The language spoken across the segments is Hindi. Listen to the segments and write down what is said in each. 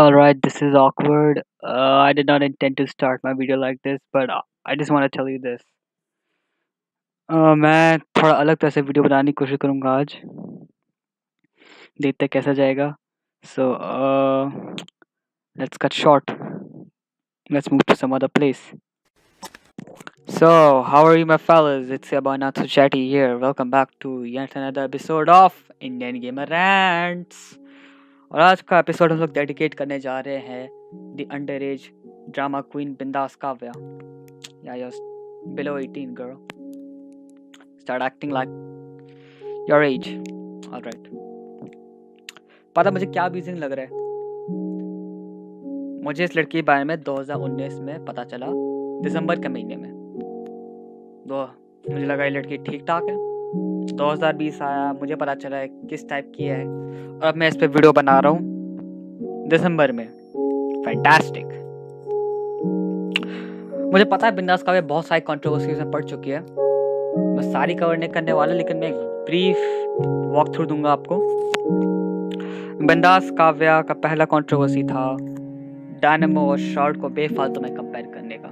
Alright, this is awkward. I did not intend to start my video like this, but I just want to tell you this. मैं थोड़ा अलग तरह से वीडियो बनाने की कोशिश करूँगा आज, देखते कैसा जाएगा. So, let's cut short. Let's move to some other place. So, how are you my fellas? It's your boy NotSoChatty here. Welcome back to yet another episode of Indian Gamer Rants. और आज का एपिसोड हम लोग डेडिकेट करने जा रहे हैं the under age drama queen Bindass Kavya. या you are below 18 girl, start acting like your age. All right, पता मुझे क्या अब्यूजिंग लग रहा है. मुझे इस लड़की के बारे में 2019 में पता चला, दिसंबर के महीने में. दो मुझे लगा ये लड़की ठीक ठाक है. 2020 आया, मुझे पता चला है किस टाइप की है, और अब मैं इस पे वीडियो बना रहा हूँ दिसंबर में. फैंटास्टिक. मुझे पता है बिंदास काव्या बहुत सारी कंट्रोवर्सीज में पड़ चुकी है. मैं सारी कवर नहीं करने वाला, लेकिन मैं एक ब्रीफ वॉक थ्रू दूंगा आपको. बिंदास काव्या का पहला कंट्रोवर्सी था डायनेमो और श्राउड को बेफालतू में कंपेयर करने का.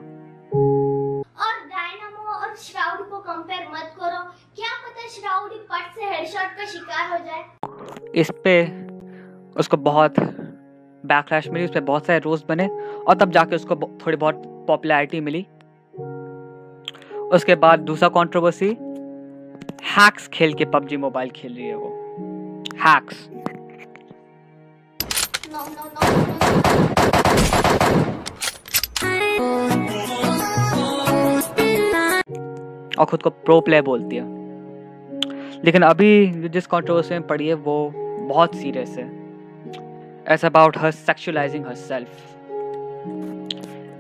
और डायनेमो और श्राउड को कंपेयर मत करो, क्या पता श्राउड ही पट से हेडशॉट का शिकार हो जाए. इस पे उसको बहुत बैकलैश मिली, उस पर बहुत सारे रोस्ट बने, और तब जाके उसको थोड़ी बहुत पॉपुलैरिटी मिली. उसके बाद दूसरा कंट्रोवर्सी, हैक्स खेल के पबजी मोबाइल खेल रही है वो. Hacks no, no, no, no, no. और खुद को प्रो प्लेयर बोलती है. लेकिन अभी जिस कंट्रोवर्सी में पड़ी है वो बहुत सीरियस है. It's about her sexualising herself.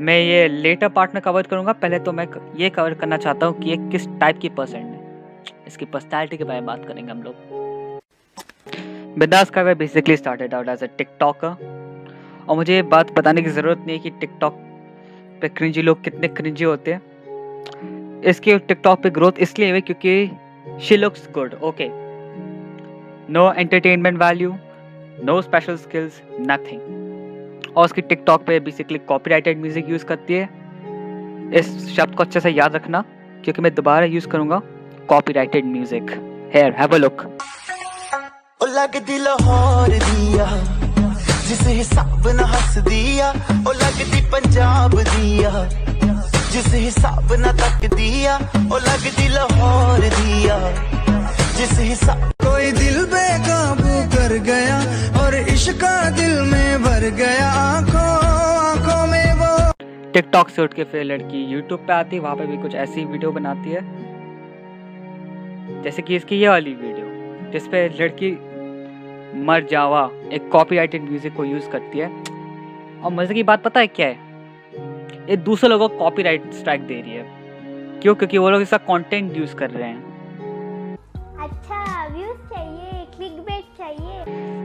मैं ये लेटर पार्ट में कवर करूँगा. पहले तो मैं ये कवर करना चाहता हूँ कि ये किस टाइप की पर्सन है. इसकी पर्सनैलिटी के बारे में बात करेंगे हम लोग. Bindass Kavya basically started out as a TikToker. और मुझे ये बात बताने की ज़रूरत नहीं है कि टिकटॉक पे क्रिंजी लोग कितने क्रिंजी होते हैं. इसकी टिकटॉक पे ग्रोथ इसलिए हुई क्योंकि she looks good, okay. No entertainment value, no special skills, nothing. और उसकी TikTok पे basically copyrighted music use करती है. इस शब्द को अच्छे से याद रखना क्योंकि मैं दोबारा यूज करूँगा copyrighted music. Here, have a look. जिस हिसाब ना तक दिया ओ लग दिल और दिया जिस हिसाब कोई दिल बेकाबू कर गया और इश्क का दिल में भर गया आंखों आंखों में वो. टिकटॉक से उठ के फिर लड़की यूट्यूब पे आती है. वहाँ पे भी कुछ ऐसी वीडियो बनाती है जैसे कि इसकी ये वाली वीडियो जिसपे लड़की मर जावा एक कॉपीराइटेड म्यूजिक को यूज करती है. और मजे की बात पता है क्या है, ये दूसरे लोगों को कॉपीराइट स्ट्राइक दे रही है. क्यों? क्योंकि वो लोग इसका कंटेंट यूज कर रहे हैं. अच्छा, व्यूज चाहिए, क्लिकबेट चाहिए.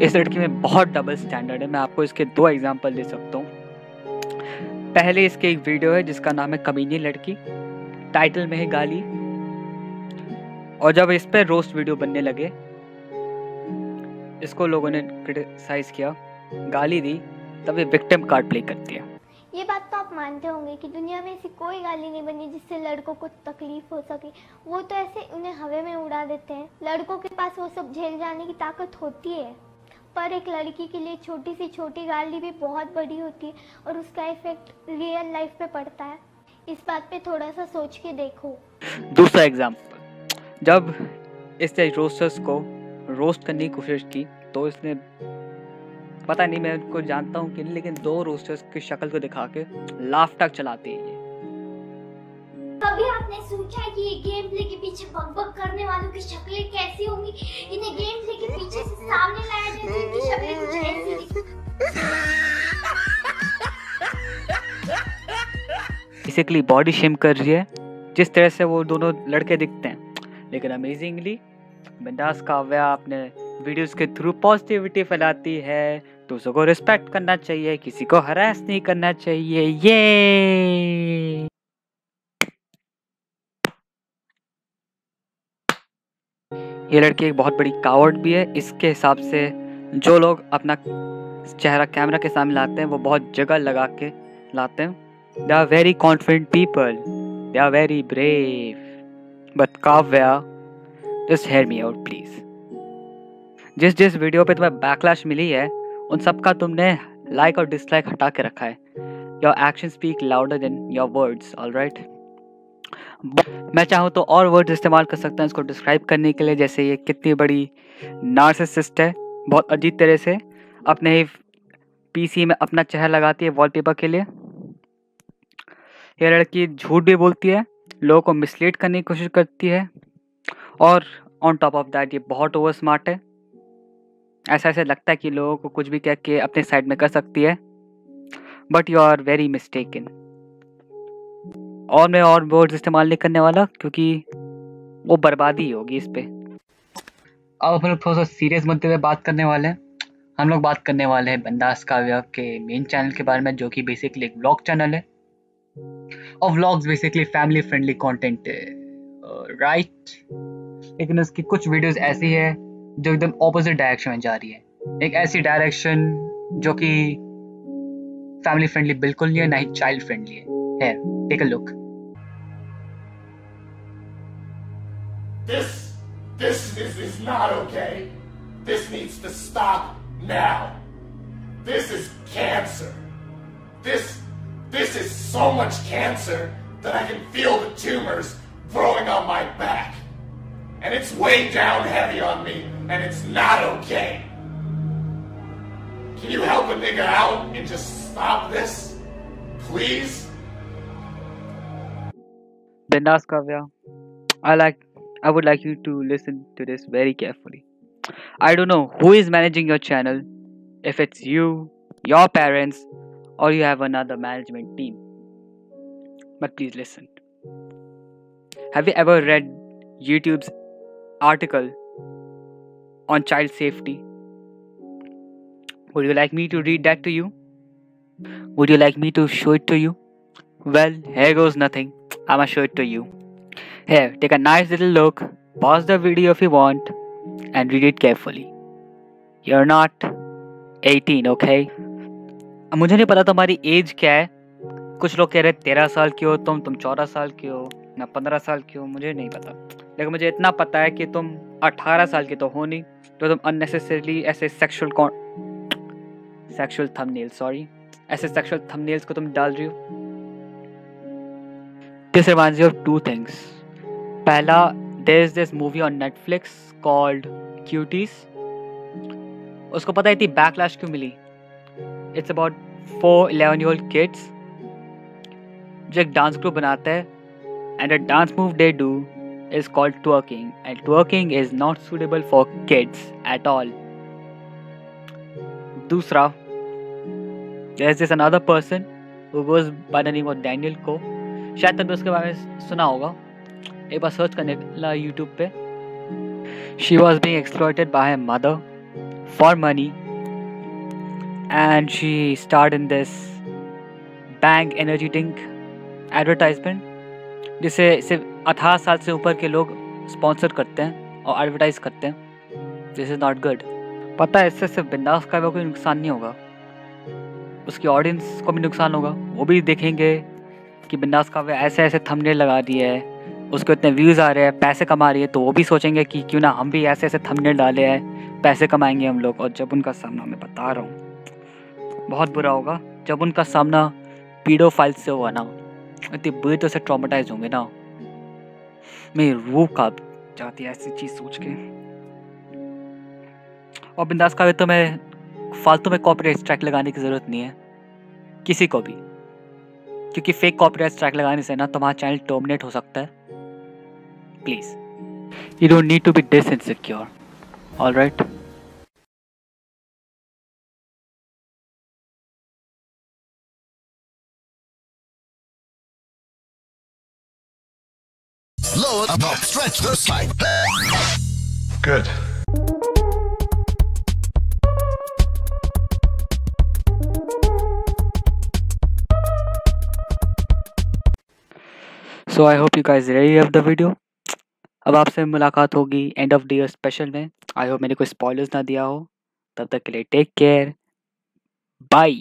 इस लड़की में बहुत डबल स्टैंडर्ड है. मैं आपको इसके दो एग्जांपल दे सकता हूँ. पहले इसके एक वीडियो है जिसका नाम है कमीनी लड़की, टाइटल में है गाली. और जब इस पर रोस्ट वीडियो बनने लगे, इसको लोगों ने क्रिटिसाइज किया, गाली दी, तब ये विक्टिम कार्ड प्ले करती है. ये बात तो आप मानते होंगे कि दुनिया में ऐसी कोई गाली नहीं बनी जिससे लड़कों को तकलीफ हो सके. वो तो ऐसे उन्हें हवे में उड़ा देते हैं. लड़कों के पास वो सब झेल जाने की ताकत होती है, पर एक लड़की के लिए छोटी सी छोटी गाली भी बहुत बड़ी होती है और उसका इफेक्ट रियल लाइफ पे पड़ता है. इस बात पे थोड़ा सा सोच के देखो. दूसरा एग्जाम्पल, जब इसने रोस्टर्स को रोस्ट करने की कोशिश की तो इसने, पता नहीं मैं उनको जानता हूँ कि नहीं, लेकिन दो रोस्टर्स की शक्ल को दिखा के लाफ टक चलाते हैं. ये कभी आपने सोचा है कि ये गेम प्ले के पीछे बकबक करने वालों की शक्लें कैसी होंगी? इन्हें गेम प्ले के पीछे से सामने लाया जाए इनकी शक्लें कुछ ऐसी. बेसिकली बॉडी शेम कर रही है जिस तरह से वो दोनों लड़के दिखते हैं. लेकिन अमेजिंगली बिंदास काव्या अपने वीडियोस के थ्रू पॉजिटिविटी फैलाती है. दूसरों को रिस्पेक्ट करना चाहिए, किसी को हरास नहीं करना चाहिए. ये लड़की एक बहुत बड़ी कावर्ड भी है. इसके हिसाब से जो लोग अपना चेहरा कैमरा के सामने लाते हैं वो बहुत जगह लगा के लाते हैं। They are very confident people, they are very brave. But Kavya, just hear me out please. जिस जिस वीडियो पे तुम्हें बैकलैश मिली है उन सबका तुमने लाइक और डिसलाइक हटा के रखा है। Your action speak louder than your words, all right. मैं चाहूँ तो और वर्ड्स इस्तेमाल कर सकता हूँ इसको डिस्क्राइब करने के लिए, जैसे ये कितनी बड़ी नार्सिसिस्ट है, बहुत अजीब तरह से अपने ही पीसी में अपना चेहरा लगाती है वॉलपेपर के लिए। ये लड़की झूठ भी बोलती है, लोगों को मिसलीड करने की कोशिश करती है, और ऑन टॉप ऑफ दैट ये बहुत ओवर स्मार्ट है। ऐसा ऐसा लगता है कि लोगों को कुछ भी कह के अपने साइड में कर सकती है, but you are very mistaken. और मैं और वर्ड्स इस्तेमाल नहीं करने वाला क्योंकि वो बर्बादी होगी इस पर। अब हम लोग थोड़ा सा सीरियस मुद्दे पे बात करने वाले हैं। हम लोग बात करने वाले हैं बिंदास काव्या के मेन चैनल के बारे में, जो कि बेसिकली एक व्लॉग चैनल है, और vlogs basically family friendly content है, राइट। लेकिन उसकी कुछ वीडियोस ऐसी है जो एकदम ऑपोजिट डायरेक्शन में जा रही है, एक ऐसी डायरेक्शन जो कि फैमिली फ्रेंडली बिल्कुल नहीं है, ना ही चाइल्ड फ्रेंडली है। Take a look. This is not okay. This needs to stop now. This is cancer. This is so much cancer that I can feel the tumors growing on my back. And it's way down heavy on me, and it's not okay. Can you help a nigga out and just stop this? Please? बिंदास Kavya, I would like you to listen to this very carefully. I don't know who is managing your channel, if it's you, your parents, or you have another management team. But please listen. Have you ever read YouTube's article on child safety? Would you like me to read that to you? Would you like me to show it to you? Well, here goes nothing. I'm gonna show it to you. Here, take a nice little look, pause the video if you want, and read it carefully. You're not 18, okay? मुझे नहीं पता तुम्हारी एज क्या है। कुछ लोग कह रहे 13 साल के हो तुम 14 साल के हो, ना 15 साल के हो, मुझे नहीं पता। लेकिन मुझे इतना पता है कि तुम 18 साल के तो हो नहीं, तो तुम अननेसेसरली ऐसे सेक्सुअल थंबनेल्स को तुम डाल रही हो। This reminds me of two things. Pehla, there is this movie on Netflix called Cuties. उसको पता है इतनी backlash क्यों मिली? It's about 4 11-year-old kids जो एक डांस ग्रुप बनाते हैं, and the dance move they do is called twerking, and twerking is not suitable for kids at all. दूसरा, there is this another person who goes by the name of Daniel Co. शायद तुमने उसके बारे में सुना होगा, एक बार सर्च करने ला YouTube पे। She was being exploited by her mother for money, and she starred in this Bank Energy Drink advertisement, जिसे सिर्फ 18 साल से ऊपर के लोग स्पॉन्सर करते हैं और एडवर्टाइज करते हैं। This is not good. पता है इससे सिर्फ बिंदास काव्या को नुकसान नहीं होगा, उसकी ऑडियंस को भी नुकसान होगा। वो भी देखेंगे कि बिंदास काव्या ऐसे ऐसे थंबनेल लगा दिए है, उसको इतने व्यूज़ आ रहे हैं, पैसे कमा रही है, तो वो भी सोचेंगे कि क्यों ना हम भी ऐसे ऐसे थंबनेल डाले हैं, पैसे कमाएंगे हम लोग। और जब उनका सामना, मैं बता रहा हूँ, बहुत बुरा होगा। जब उनका सामना पीडोफाइल से होगा ना, इतनी बुरी तरह से ट्रॉमेटाइज होंगे ना, मेरी रूह कांप जाती है ऐसी चीज़ सोच के। और बिंदास काव्या, तुम्हें फालतू में कॉपीराइट स्ट्राइक लगाने की ज़रूरत नहीं है किसी को भी, क्योंकि फेक कॉपीराइट स्ट्राइक लगाने से ना तुम्हारा चैनल टर्मिनेट हो सकता है। Please, you don't need to be this insecure, all right. Lower up, stretch the spine. Good. So I hope you guys really love the video. अब आपसे मुलाकात होगी end of the year special में। I hope मैंने कोई स्पॉयलर्स ना दिया हो। तब तक के लिए टेक केयर, बाय।